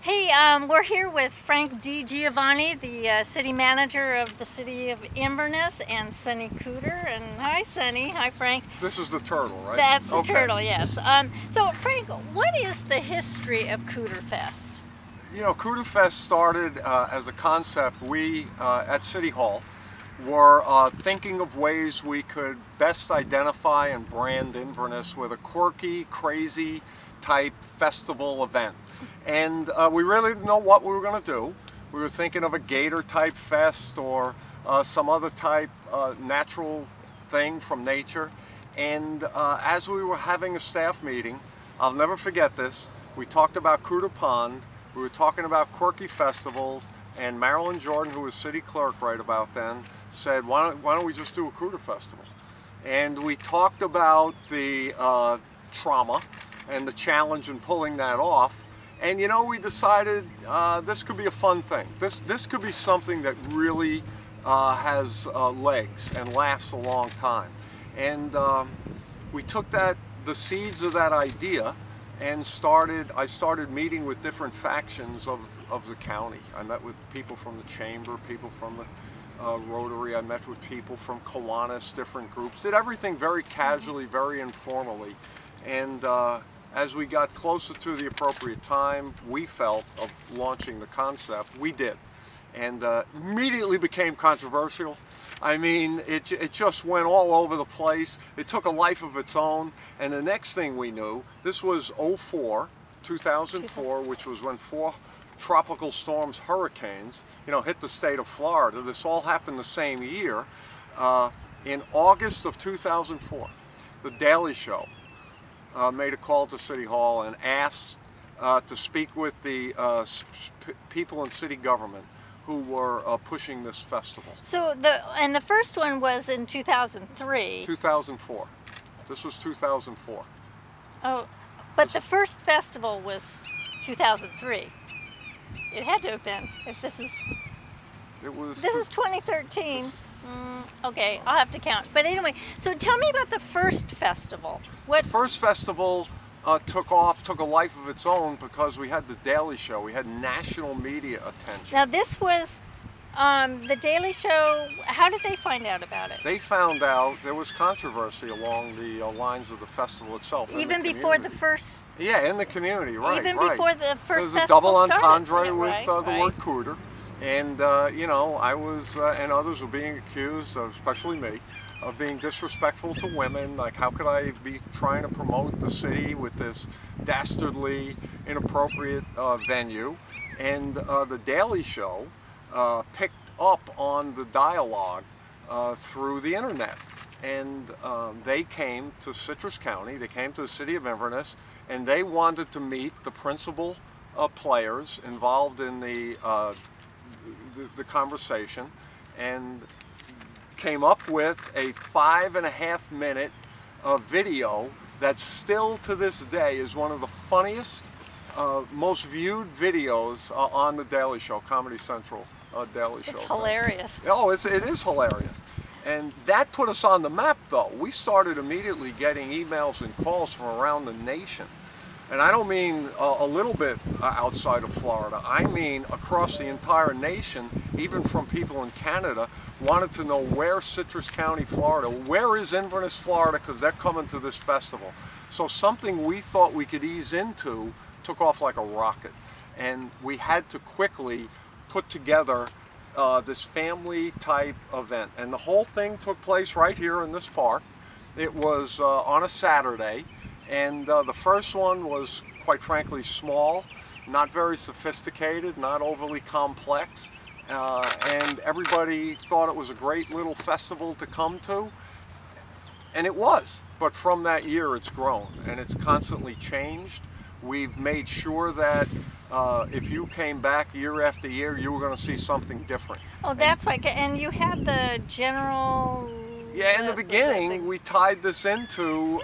Hey, we're here with Frank DiGiovanni, the city manager of the city of Inverness, and Sonny Cooter. And hi, Sonny. Hi, Frank. This is the turtle, right? That's the turtle, yes. So, Frank, what is the history of Cooter Fest? You know, Cooter Fest started as a concept. We, at City Hall, were thinking of ways we could best identify and brand Inverness with a quirky, crazy type festival event. And we really didn't know what we were going to do. We were thinking of a gator type fest or some other type natural thing from nature. And as we were having a staff meeting, I'll never forget this, we talked about Cooter Pond, we were talking about quirky festivals, and Marilyn Jordan, who was city clerk right about then, said, why don't we just do a Cooter Festival? And we talked about the trauma and the challenge in pulling that off. And you know, we decided this could be a fun thing. This could be something that really has legs and lasts a long time. And we took the seeds of that idea and I started meeting with different factions of the county. I met with people from the chamber, people from the Rotary. I met with people from Kiwanis, different groups. Did everything very casually, very informally. And as we got closer to the appropriate time, we felt, of launching the concept, we did. And immediately became controversial. I mean, it just went all over the place. It took a life of its own. And the next thing we knew, this was 2004, which was when 4 tropical storms, hurricanes, you know, hit the state of Florida. This all happened the same year. In August of 2004, the Daily Show made a call to City Hall and asked to speak with the people in city government who were pushing this festival. So the first one was in 2003. 2004. This was 2004. Oh, but the first festival was 2003. It had to have been. If this is. It was. This is 2013. This, okay, I'll have to count. But anyway, so tell me about the first festival. The first festival took a life of its own because we had the Daily Show. We had national media attention. Now this was the Daily Show. How did they find out about it? They found out there was controversy along the lines of the festival itself. Even before the first. Yeah, in the community, right? Even before the first festival started. There's a double entendre with the word Cooter. And, you know, I was, and others were being accused, especially me, of being disrespectful to women. Like, how could I be trying to promote the city with this dastardly, inappropriate venue? And the Daily Show picked up on the dialogue through the internet. And they came to Citrus County, they came to the city of Inverness, and they wanted to meet the principal players involved in the conversation, and came up with a 5.5-minute video that still to this day is one of the funniest, most viewed videos on the Daily Show, Comedy Central Daily Show. It's hilarious. Oh, it is hilarious. And that put us on the map, though. We started immediately getting emails and calls from around the nation. And I don't mean a little bit outside of Florida, I mean across the entire nation, even from people in Canada, wanted to know where Citrus County, Florida, where is Inverness, Florida, because they're coming to this festival. So something we thought we could ease into took off like a rocket. And we had to quickly put together this family type event. And the whole thing took place right here in this park. It was on a Saturday. And the first one was, quite frankly, small, not very sophisticated, not overly complex, and everybody thought it was a great little festival to come to, and it was. But from that year, it's grown, and it's constantly changed. We've made sure that if you came back year after year, you were going to see something different. Oh, that's right. And you had the General... Yeah, in the beginning, we tied this into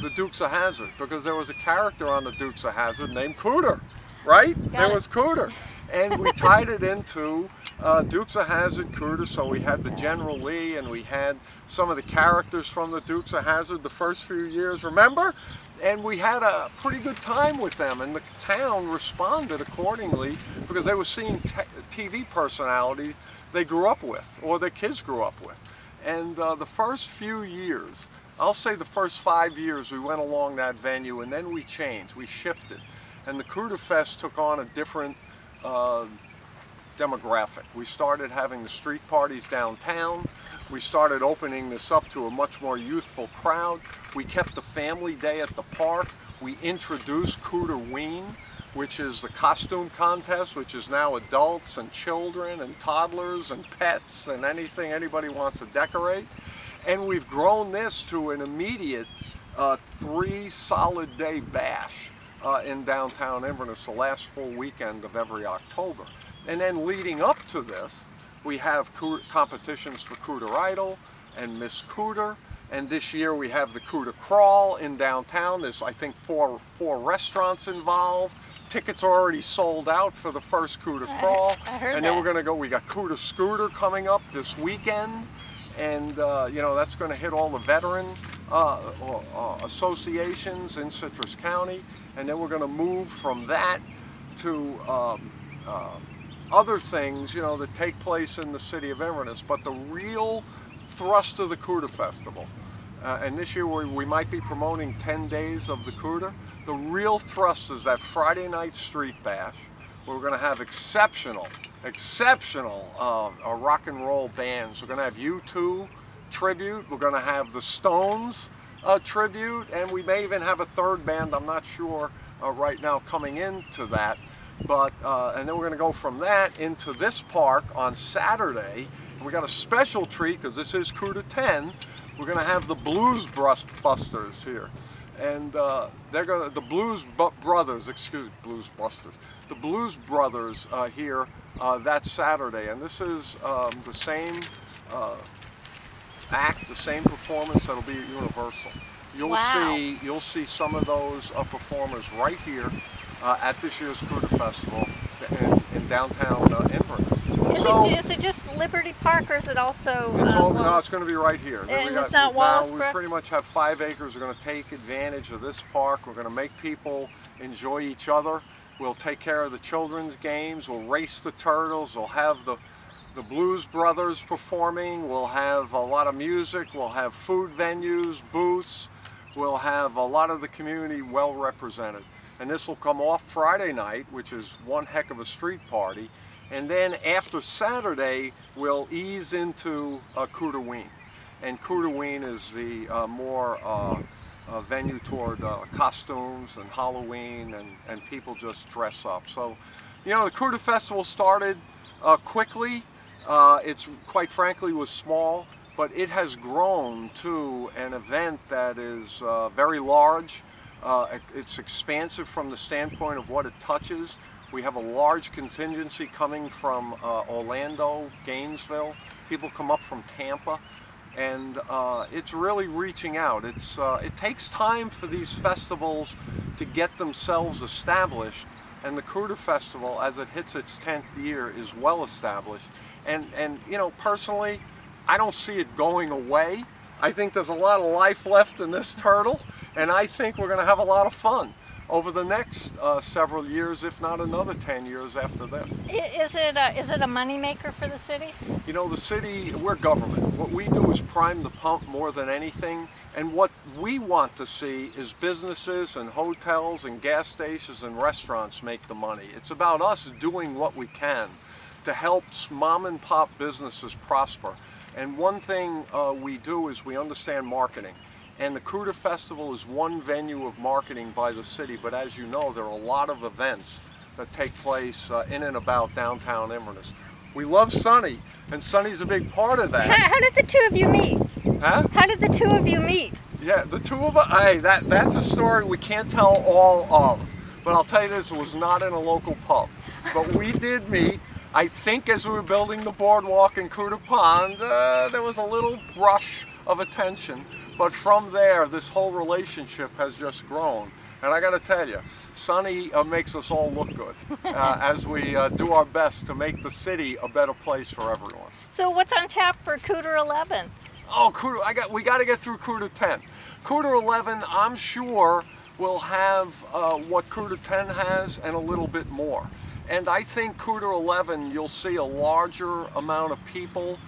the Dukes of Hazzard, because there was a character on the Dukes of Hazzard named Cooter, right? There was Cooter. And we tied it into Dukes of Hazzard Cooter, so we had the General Lee and we had some of the characters from the Dukes of Hazzard the first few years, remember? And we had a pretty good time with them, and the town responded accordingly because they were seeing TV personalities they grew up with or their kids grew up with. And the first few years, I'll say the first 5 years, we went along that venue, and then we changed, we shifted. And the Cooter Fest took on a different demographic. We started having the street parties downtown. We started opening this up to a much more youthful crowd. We kept the family day at the park. We introduced Cooter Ween, which is the costume contest, which is now adults and children and toddlers and pets and anything anybody wants to decorate. And we've grown this to an immediate 3 solid day bash in downtown Inverness, the last full weekend of every October. And then leading up to this, we have competitions for Cooter Idol and Miss Cooter. And this year we have the Cooter Crawl in downtown. There's, I think, four restaurants involved. Tickets are already sold out for the first Cooter Crawl. I heard and then that. We're going to go, we got Cooter Scooter coming up this weekend. And, you know, that's going to hit all the veteran associations in Citrus County. And then we're going to move from that to other things, you know, that take place in the city of Inverness, but the real thrust of the Cooter Festival, and this year we might be promoting 10 days of the Cooter, the real thrust is that Friday night street bash, where we're going to have exceptional rock and roll bands. We're going to have U2 Tribute, we're going to have the Stones Tribute, and we may even have a third band, I'm not sure right now, coming into that. But, and then we're going to go from that into this park on Saturday. And we got a special treat because this is Cooter 10. We're going to have the Blues Busters here. And they're going to, the Blues Brothers, excuse me, Blues Busters. The Blues Brothers here that Saturday. And this is the same act, the same performance that'll be at Universal. You'll, you'll see some of those performers right here. At this year's Cooter Festival in downtown Inverness. Is it just Liberty Park, or is it also? It's all, no, it's going to be right here. And it's not Wallace Park? We pretty much have 5 acres. We're going to take advantage of this park. We're going to make people enjoy each other. We'll take care of the children's games. We'll race the turtles. We'll have the Blues Brothers performing. We'll have a lot of music. We'll have food venues, booths. We'll have a lot of the community well represented. And this will come off Friday night, which is one heck of a street party. And then after Saturday, we'll ease into Cooter Ween. And Cooter Ween is the more venue toward costumes and Halloween, and people just dress up. So, you know, the Cooter Festival started quickly. It's quite frankly was small, but it has grown to an event that is very large. It's expansive from the standpoint of what it touches. We have a large contingency coming from Orlando, Gainesville. People come up from Tampa, and it's really reaching out. It's, it takes time for these festivals to get themselves established, and the Cooter Festival, as it hits its 10th year, is well established. And you know, personally, I don't see it going away. I think there's a lot of life left in this turtle. And I think we're going to have a lot of fun over the next several years, if not another 10 years after this. Is it a moneymaker for the city? You know, the city, we're government. What we do is prime the pump more than anything. And what we want to see is businesses and hotels and gas stations and restaurants make the money. It's about us doing what we can to help mom and pop businesses prosper. And one thing we do is we understand marketing. And the Cooter Festival is one venue of marketing by the city, but as you know, there are a lot of events that take place in and about downtown Inverness. We love Sonny, and Sonny's a big part of that. How did the two of you meet? Huh? How did the two of you meet? Yeah, the two of us, hey, that's a story we can't tell all of, but I'll tell you this, it was not in a local pub. But we did meet, I think as we were building the boardwalk in Cooter Pond, there was a little brush of attention. But from there, this whole relationship has just grown. And I gotta tell you, Sonny makes us all look good as we do our best to make the city a better place for everyone. So what's on tap for Cooter 11? Oh, Cooter, we got to get through Cooter 10. Cooter 11, I'm sure, will have what Cooter 10 has and a little bit more. And I think Cooter 11, you'll see a larger amount of people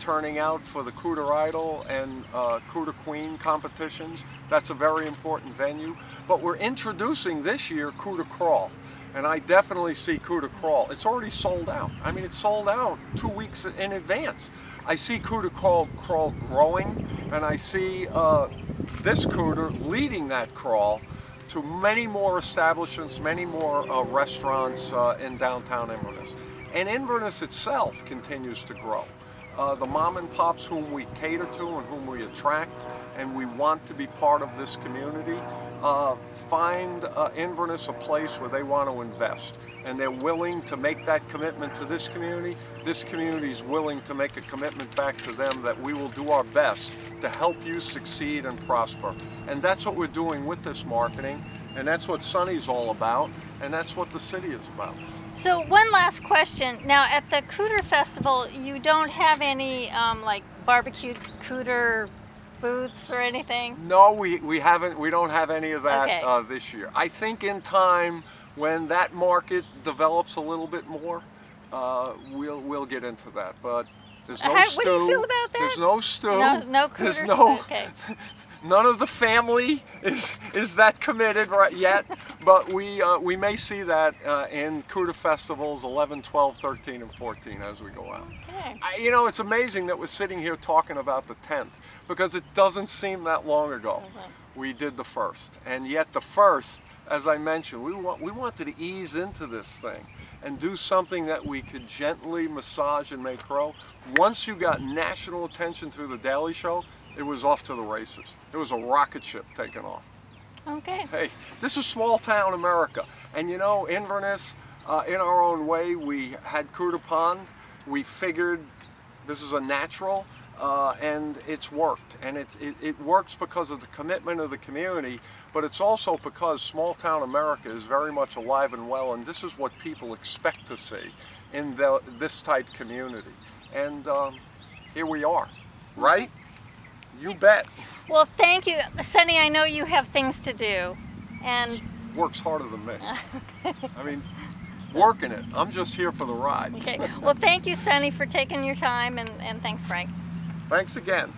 turning out for the Cooter Idol and Cooter Queen competitions. That's a very important venue. But we're introducing this year Cooter Crawl. And I definitely see Cooter Crawl. It's already sold out. I mean, it's sold out 2 weeks in advance. I see Cooter Crawl growing, and I see this Cooter leading that crawl to many more establishments, many more restaurants in downtown Inverness. And Inverness itself continues to grow. The mom and pops whom we cater to and whom we attract and we want to be part of this community find Inverness a place where they want to invest, and they're willing to make that commitment to this community. This community is willing to make a commitment back to them that we will do our best to help you succeed and prosper. And that's what we're doing with this marketing, and that's what Sonny's all about, and that's what the city is about. So one last question. Now at the Cooter Festival, you don't have any like barbecued Cooter booths or anything? No, we haven't. We don't have any of that this year. I think in time, when that market develops a little bit more, we'll get into that. But there's no stew. What do you feel about that? There's no stew. No Cooter there's no, stew. Okay. None of the family is that committed right yet, but we may see that in Cooter Festivals 11, 12, 13, and 14 as we go out. Okay. You know, it's amazing that we're sitting here talking about the 10th, because it doesn't seem that long ago we did the first, and yet the first, as I mentioned, we wanted to ease into this thing and do something that we could gently massage and make grow. Once you got national attention through the Daily Show, it was off to the races. It was a rocket ship taking off. Okay. Hey, this is small town America. And you know, Inverness, in our own way, we had Cooter Pond. We figured this is a natural, and it's worked. And it works because of the commitment of the community, but it's also because small town America is very much alive and well, and this is what people expect to see in this type community. And here we are, right? You bet. Well, thank you. Sonny, I know you have things to do. And she works harder than me. I mean, working it. I'm just here for the ride. Okay. Well, thank you, Sonny, for taking your time, and thanks, Frank. Thanks again.